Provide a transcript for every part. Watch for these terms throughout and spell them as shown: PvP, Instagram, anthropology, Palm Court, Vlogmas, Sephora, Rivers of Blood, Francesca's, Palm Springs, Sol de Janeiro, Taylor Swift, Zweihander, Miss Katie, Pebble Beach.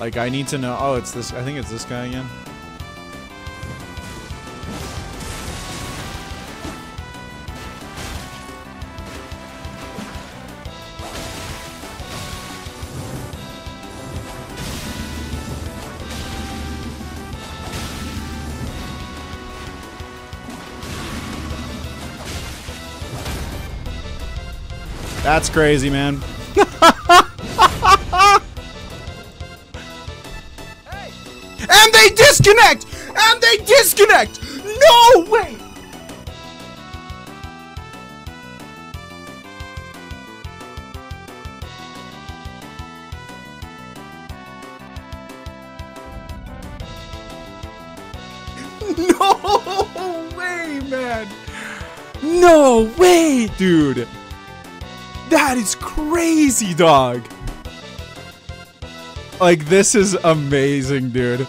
Like, I need to know. Oh, it's this. I think it's this guy again. That's crazy, man. And they disconnect! And they disconnect! No way! No way, man! No way, dude! That is crazy, dog. Like, this is amazing, dude.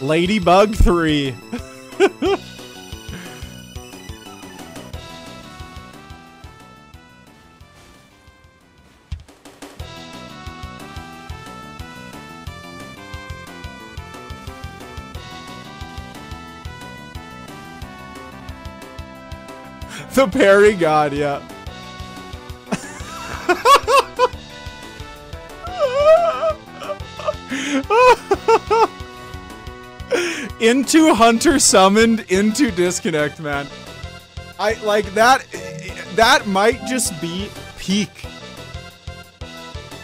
Ladybug 3. The parry god, yeah. Into hunter summoned, into disconnect, man. I like that. That might just be peak.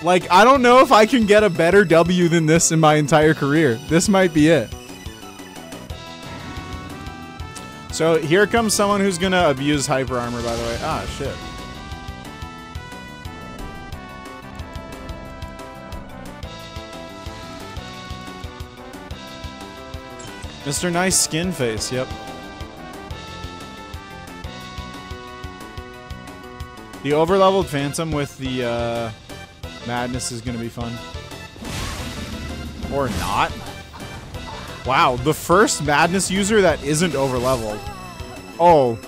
Like, I don't know if I can get a better W than this in my entire career. This might be it. So here comes someone who's gonna abuse hyper armor, by the way. Ah, shit. Mr. Nice Skin Face, yep. The overleveled Phantom with the Madness is gonna be fun. Or not. Wow, the first Madness user that isn't overleveled. Oh.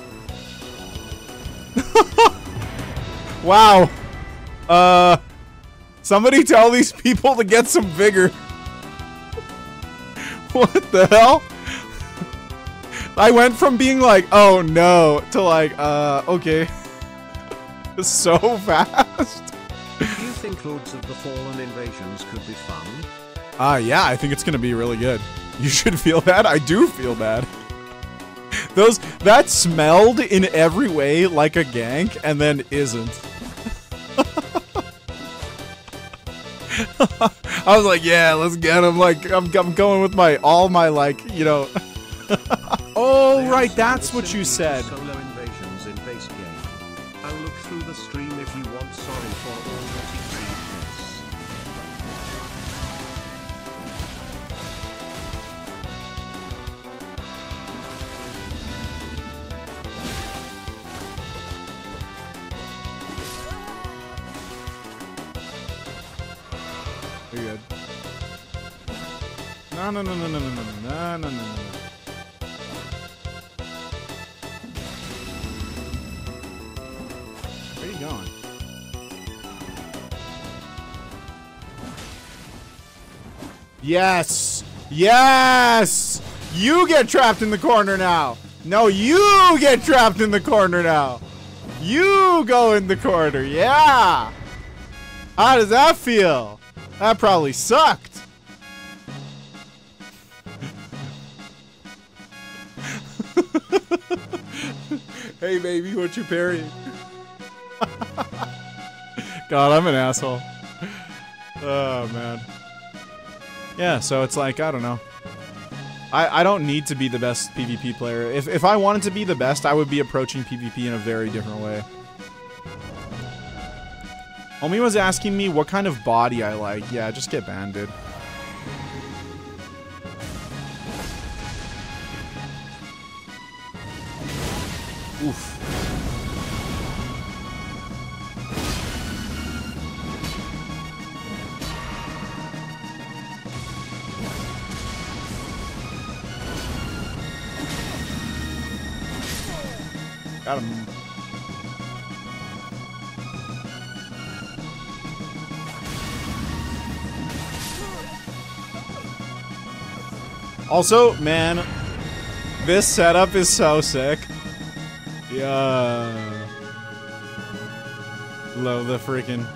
Wow. Somebody tell these people to get some vigor. What the hell? I went from being like, oh no, to like, okay. So fast. Do you think Lords of the Fallen Invasions could be fun? Yeah, I think it's gonna be really good. You should feel bad. I do feel bad. Those, that smelled in every way like a gank and then isn't. I was like, yeah, let's get him. Like, I'm going with my, all my, like, you know. Oh, right. That's what you said. Solo invasions in base game. I'll look through the stream if you want. Sorry for all that you see. No. Where are you going? Yes! Yes! You get trapped in the corner now! No, you get trapped in the corner now! You go in the corner, yeah! How does that feel? That probably sucked. Hey baby, what you parrying? God, I'm an asshole. Oh man. Yeah, so it's like, I don't know. I don't need to be the best PvP player. If I wanted to be the best, I would be approaching PvP in a very different way. Omi was asking me what kind of body I like. Yeah, just get banned, dude. Oof. Got him. Also, man, this setup is so sick. Yeah. Love the freaking...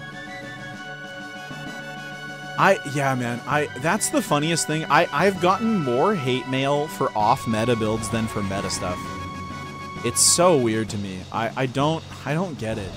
Yeah, man, that's the funniest thing. I've gotten more hate mail for off-meta builds than for meta stuff. It's so weird to me. I don't get it.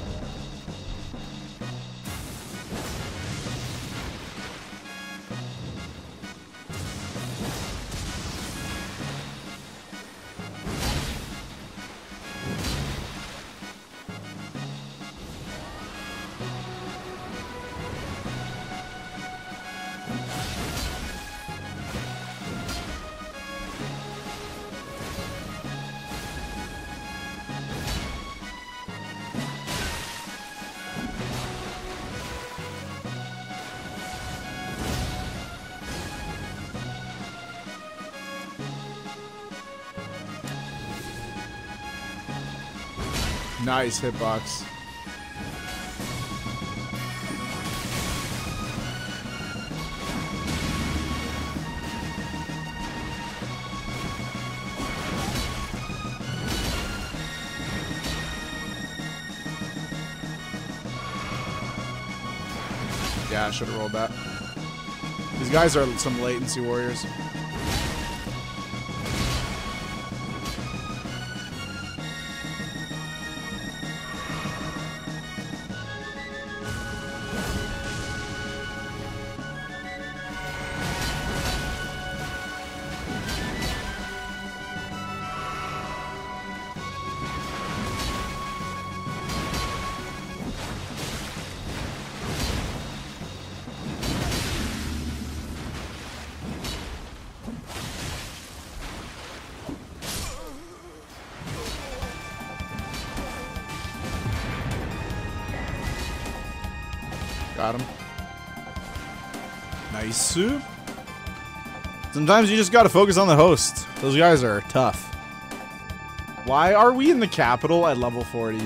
Nice hitbox. Yeah, I should have rolled that. These guys are some latency warriors. Got him. Nice. Sometimes you just gotta focus on the host. Those guys are tough. Why are we in the capital at level 40?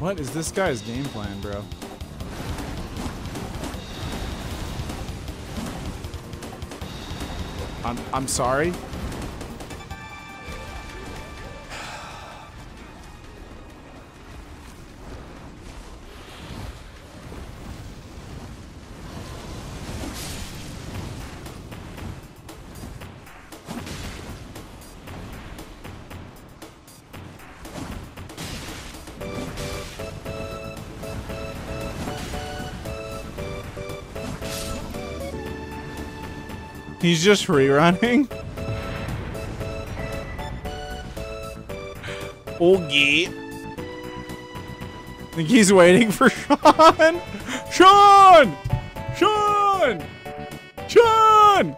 What is this guy's game plan, bro? I'm sorry. He's just rerunning. Okay. I think he's waiting for Sean. Sean! Sean! Sean!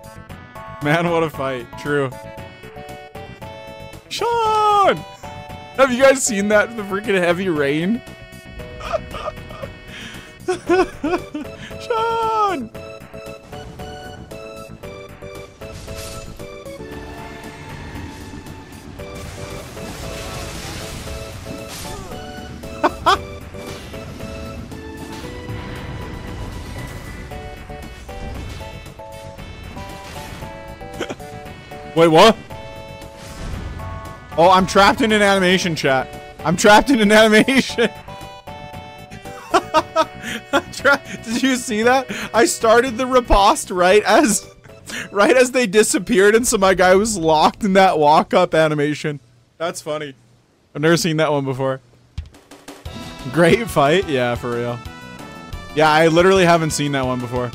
Man, what a fight. True. Sean! Have you guys seen that? The freaking heavy rain? Sean! Wait, what? Oh, I'm trapped in an animation, chat. I'm trapped in an animation. Did you see that? I started the riposte right as they disappeared, and so my guy was locked in that walk-up animation. That's funny. I've never seen that one before. Great fight. Yeah, for real. Yeah, I literally haven't seen that one before.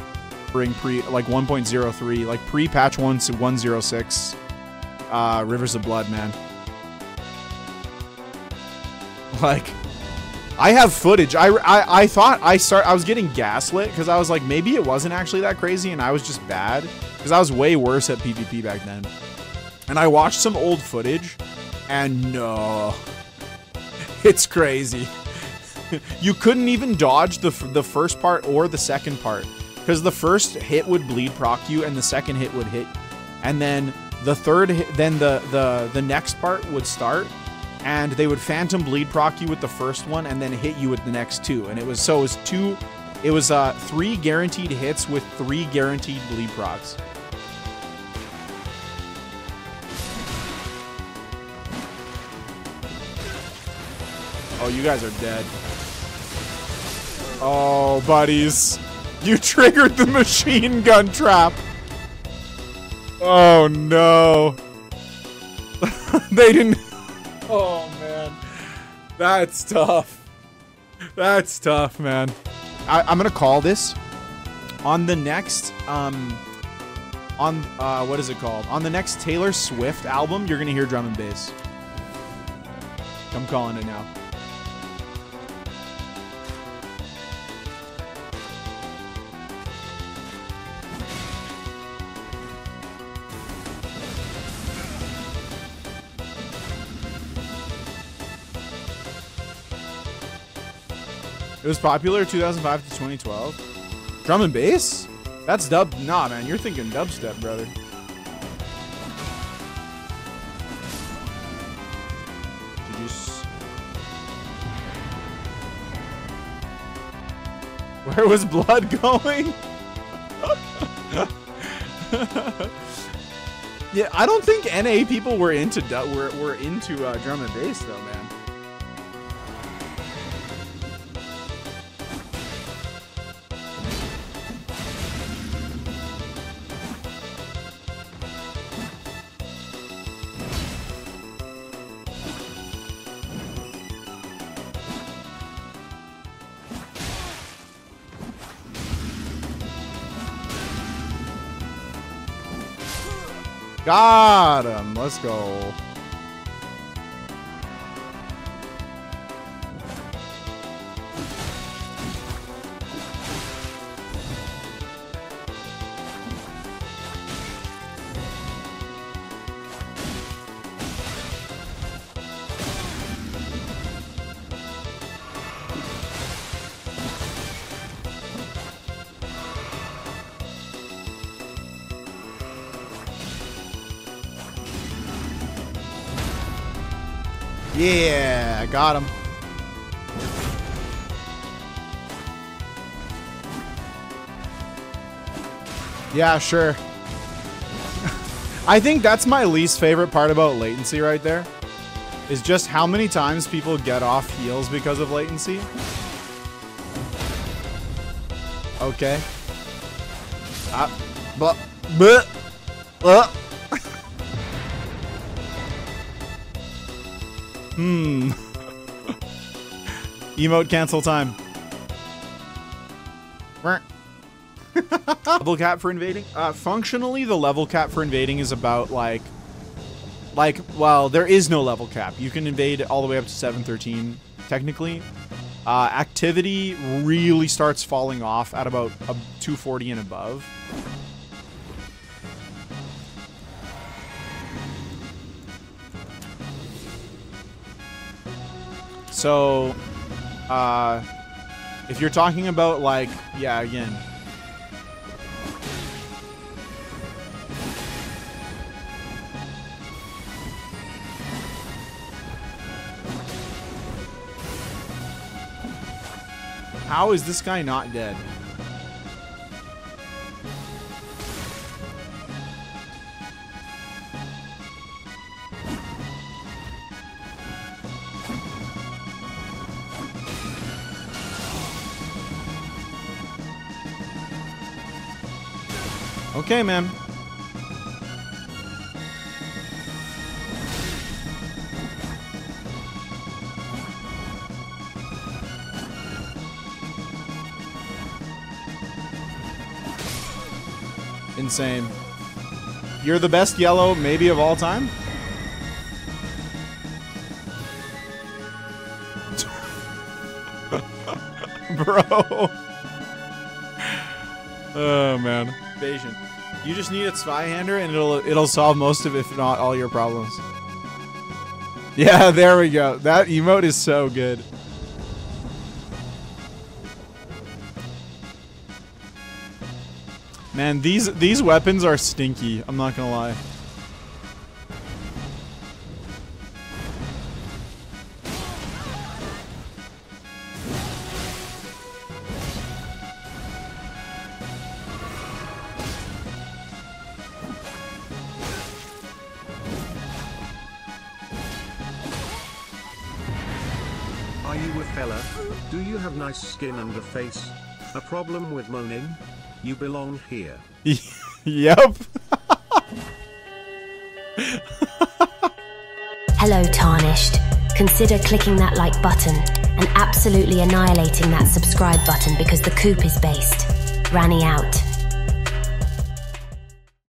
Bring pre, like 1.03, like pre-patch 1 to 106. Rivers of Blood, man. Like, I have footage. I thought I was getting gaslit because I was like, maybe it wasn't actually that crazy and I was just bad because I was way worse at PvP back then. And I watched some old footage and no, it's crazy. You couldn't even dodge the first part or the second part because the first hit would bleed proc you and the second hit would hit. And then the third hit, then the next part would start. And they would phantom bleed proc you with the first one and then hit you with the next two. And it was, so it was three guaranteed hits with three guaranteed bleed procs. Oh, you guys are dead. Oh, buddies. You triggered the machine gun trap. Oh, no. They didn't... Oh, man. That's tough. That's tough, man. I'm going to call this on the next, what is it called? On the next Taylor Swift album, you're going to hear drum and bass. I'm calling it now. It was popular 2005 to 2012. Drum and bass? That's dub. Nah, man, you're thinking dubstep, brother. Did you? Where was Blood going? Yeah, I don't think NA people were into drum and bass though, man. Got him. Let's go. Yeah, I got him. Yeah, sure. I think that's my least favorite part about latency right there, is just how many times people get off heals because of latency. Okay. Emote cancel time. Level cap for invading? Functionally, the level cap for invading is about like, well, there is no level cap. You can invade all the way up to 713, technically. Activity really starts falling off at about 240 and above. So, if you're talking about, like, yeah, again. How is this guy not dead? Okay, man. Insane. You're the best yellow maybe of all time? Bro. Oh, man. Bayesian. You just need a Zweihander and it'll solve most of, if not all, your problems. Yeah, there we go. That emote is so good. Man, these weapons are stinky. I'm not gonna lie. Are you a fella? Do you have nice skin and a face? A problem with moaning? You belong here. Yep. Hello, Tarnished. Consider clicking that like button and absolutely annihilating that subscribe button because the coop is based. Ranny out.